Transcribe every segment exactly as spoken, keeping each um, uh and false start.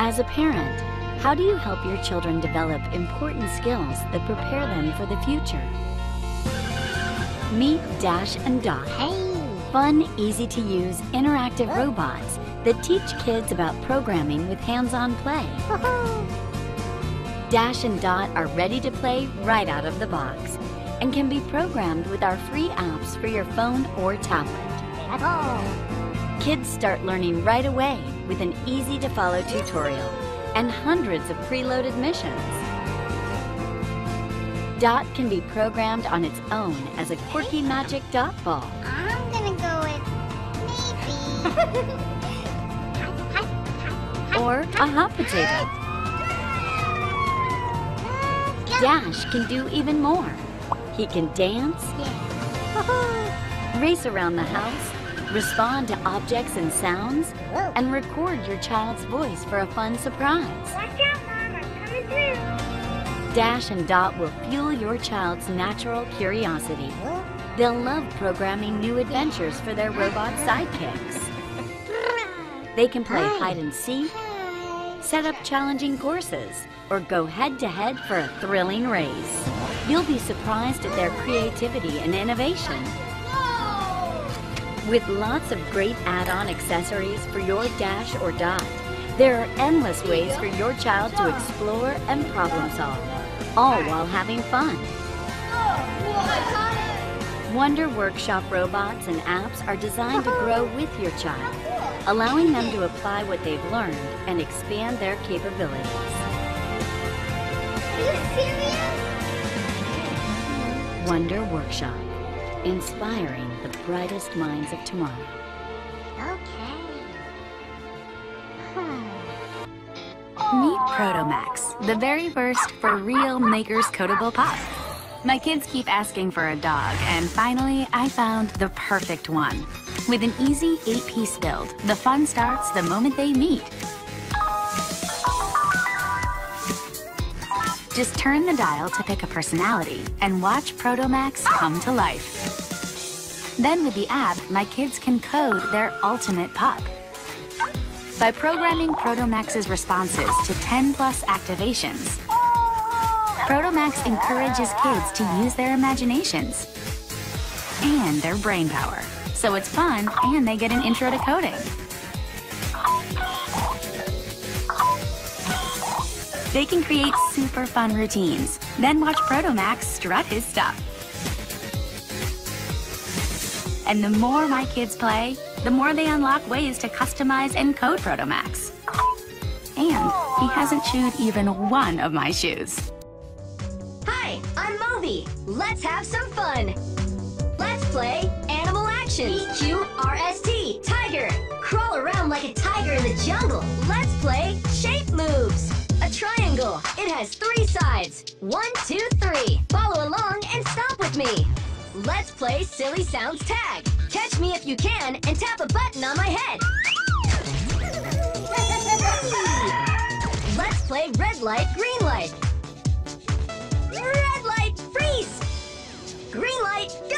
As a parent, how do you help your children develop important skills that prepare them for the future? Meet Dash and Dot. Hey! Fun, easy-to-use, interactive oh. robots that teach kids about programming with hands-on play. Dash and Dot are ready to play right out of the box and can be programmed with our free apps for your phone or tablet. Oh. Kids start learning right away with an easy-to-follow tutorial and hundreds of preloaded missions. Dot can be programmed on its own as a quirky magic dot ball. I'm gonna go with maybe. Or a hot potato. Dash can do even more. He can dance, yeah. race around the house, respond to objects and sounds, Whoa. and record your child's voice for a fun surprise. Watch out, Mom, I'm coming through. Dash and Dot will fuel your child's natural curiosity. Whoa. They'll love programming new adventures yeah. for their robot sidekicks. They can play Hi. hide and seek, Hi. set up challenging courses, or go head-to-head for a thrilling race. You'll be surprised at their creativity and innovation. With lots of great add-on accessories for your Dash or Dot, there are endless ways for your child to explore and problem solve, all while having fun. Wonder Workshop robots and apps are designed to grow with your child, allowing them to apply what they've learned and expand their capabilities. Are you serious? Wonder Workshop, inspiring the brightest minds of tomorrow. Okay. Hmm. Meet Proto Max, the very first for real Maker's Codable Pop. My kids keep asking for a dog, and finally I found the perfect one. With an easy eight-piece build, the fun starts the moment they meet. Just turn the dial to pick a personality and watch Proto Max come to life. Then with the app, my kids can code their ultimate pup. By programming Proto Max's responses to ten plus activations, Proto Max encourages kids to use their imaginations and their brain power. So it's fun and they get an intro to coding. They can create super fun routines, then watch Proto Max strut his stuff. And the more my kids play, the more they unlock ways to customize and code Proto Max. And he hasn't chewed even one of my shoes. Hi, I'm Moby. Let's have some fun. Let's play Animal Action. Q R S T. Tiger. Crawl around like a tiger in the jungle. Let's play Shape Moves. A triangle. It has three sides. One, two, three. Follow along and stop with me. Let's play Silly Sounds Tag. Catch me if you can and tap a button on my head. Let's play Red Light, Green Light. Red light, freeze. Green light, go.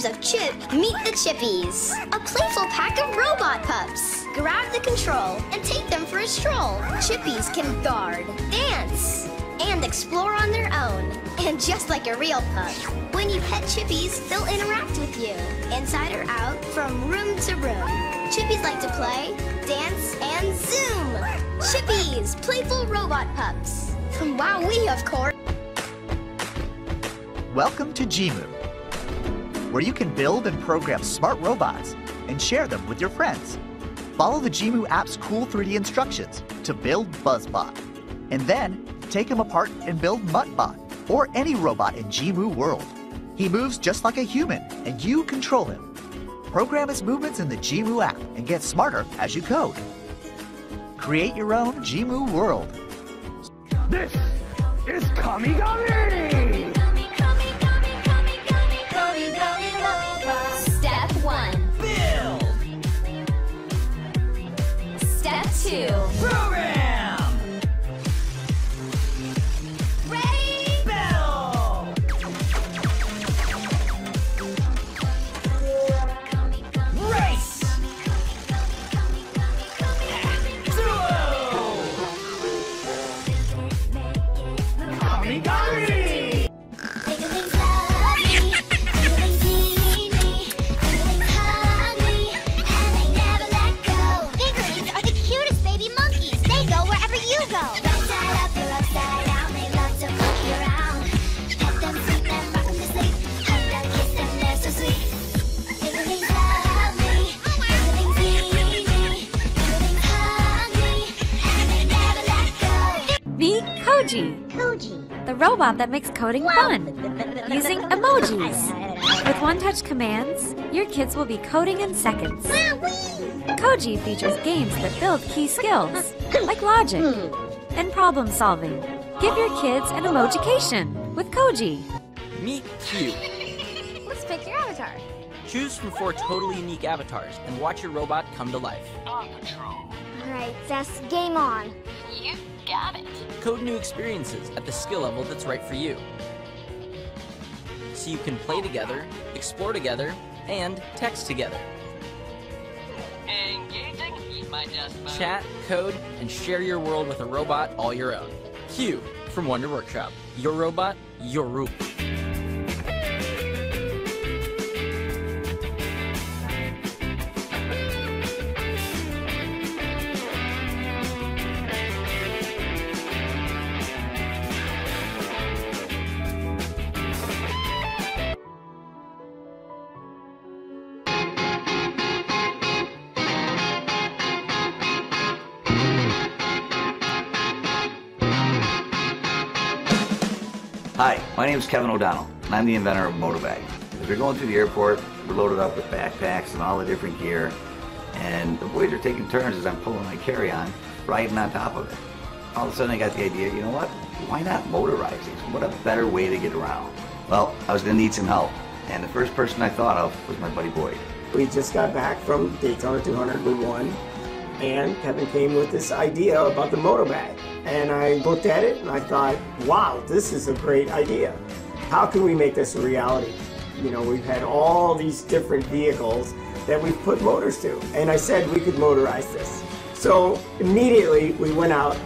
creators of Chip, meet the Chippies, a playful pack of robot pups. Grab the control and take them for a stroll. Chippies can guard, dance, and explore on their own. And just like a real pup, when you pet Chippies, they'll interact with you, inside or out, from room to room. Chippies like to play, dance, and zoom. Chippies, playful robot pups. From WowWee, of course. Welcome to Jimu, where you can build and program smart robots and share them with your friends. Follow the Jimu app's cool three D instructions to build BuzzBot, and then take him apart and build MuttBot, or any robot in Jimu world. He moves just like a human, and you control him. Program his movements in the Jimu app and get smarter as you code. Create your own Jimu world. This is Kamigami! Two. Program! Ready? Bell! Race! Duo! Kamigami! Koji, the robot that makes coding fun, using emojis. With one-touch commands, your kids will be coding in seconds. Koji features games that build key skills, like logic and problem solving. Give your kids an emojication with Koji. Meet Cue. Let's pick your avatar. Choose from four totally unique avatars and watch your robot come to life. On patrol. All right, that's game on. You got it. Code new experiences at the skill level that's right for you, so you can play together, explore together, and text together. Engaging my desk mode. Chat, code, and share your world with a robot all your own. Cue from Wonder Workshop. Your robot, your root. Hi, my name is Kevin O'Donnell, and I'm the inventor of MotoBag. As we're going through the airport, we're loaded up with backpacks and all the different gear, and the boys are taking turns as I'm pulling my carry-on, riding on top of it. All of a sudden I got the idea, you know what, why not motorize these? What a better way to get around. Well, I was going to need some help, and the first person I thought of was my buddy Boyd. We just got back from Daytona two hundred, we won, and Kevin came with this idea about the MotoBag. And I looked at it and I thought, wow, this is a great idea. How can we make this a reality? You know, we've had all these different vehicles that we've put motors to. And I said we could motorize this. So immediately we went out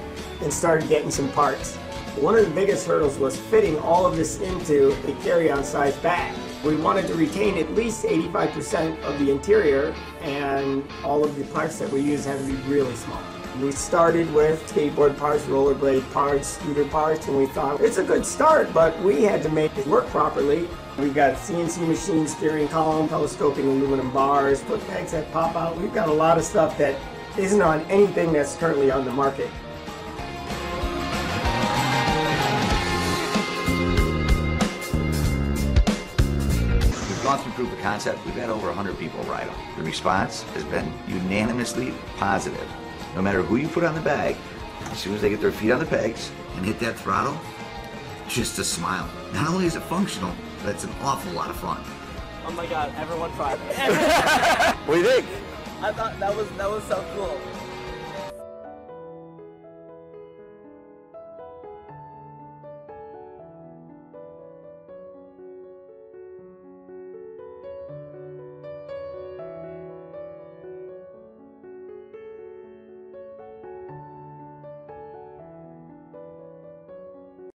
and started getting some parts. One of the biggest hurdles was fitting all of this into a carry-on size bag. We wanted to retain at least eighty-five percent of the interior, and all of the parts that we use had to be really small. We started with skateboard parts, rollerblade parts, scooter parts, and we thought it's a good start, but we had to make it work properly. We've got C N C machine, steering column, telescoping aluminum bars, foot pegs that pop out. We've got a lot of stuff that isn't on anything that's currently on the market. We've gone through proof of concept. We've had over one hundred people ride them. The response has been unanimously positive. No matter who you put on the bag, as soon as they get their feet on the pegs and hit that throttle, just a smile. Not only is it functional, but it's an awful lot of fun. Oh my God, everyone tried it. What do you think? I thought that was, that was so cool.